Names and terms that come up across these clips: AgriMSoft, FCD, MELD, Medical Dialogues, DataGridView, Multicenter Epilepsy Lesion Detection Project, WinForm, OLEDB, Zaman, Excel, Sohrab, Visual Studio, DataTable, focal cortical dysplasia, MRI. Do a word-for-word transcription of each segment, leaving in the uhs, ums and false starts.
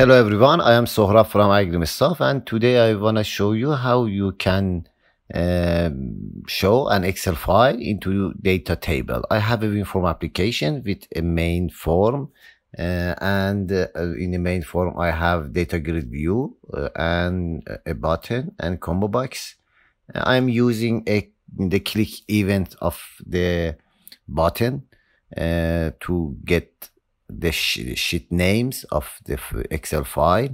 Hello everyone, I am Sohrab from AgriMSoft, and today I want to show you how you can uh, show an Excel file into data table. I have a WinForm application with a main form uh, and uh, in the main form I have DataGridView uh, and a button and combo box. I'm using a, the click event of the button uh, to get the sheet names of the Excel file.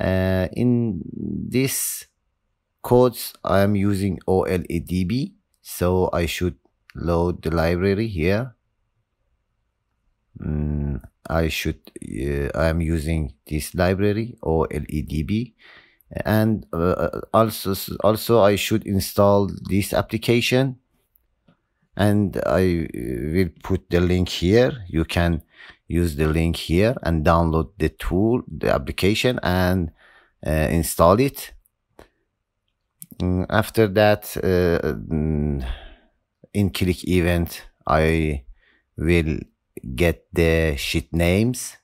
Uh, in this codes I am using O L E D B, so I should load the library here. mm, I should uh, I am using this library O L E D B, and uh, also also I should install this application, and I will put the link here. You can use the link here and download the tool, the application, and uh, install it. After that, uh, in click event, I will get the sheet names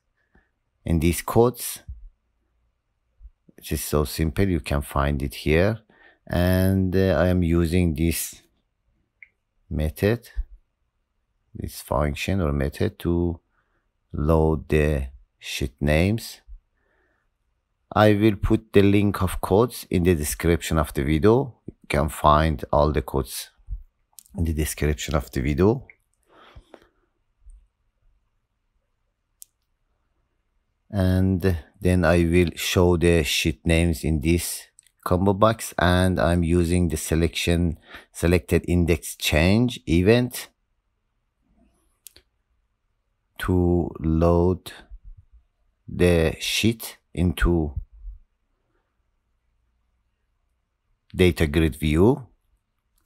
in these codes. It is so simple, you can find it here. And uh, I am using this method, this function or method, to load the sheet names. I will put the link of codes in the description of the video. You can find all the codes in the description of the video. And then I will show the sheet names in this combo box, and I'm using the selection selected index change event to load the sheet into data grid view,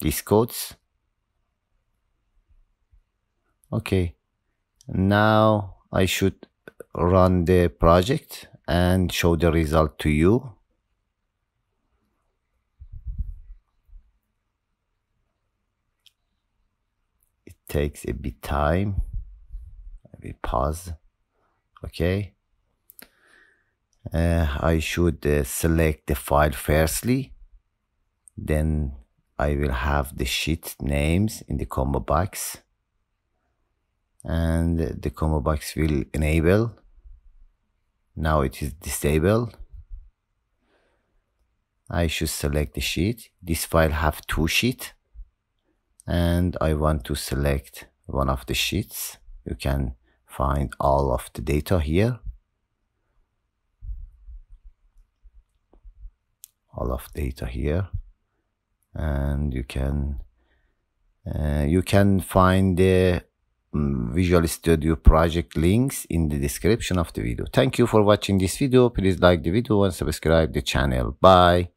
these codes. Okay, now I should run the project and show the result to you. It takes a bit time. We pause. Okay, uh, I should uh, select the file firstly, then I will have the sheet names in the combo box, and the combo box will enable. Now it is disabled. I should select the sheet. This file have two sheets, and I want to select one of the sheets. You can find all of the data here, all of data here, and you can uh, you can find the Visual Studio project links in the description of the video. Thank you for watching this video. Please like the video and subscribe the channel. Bye.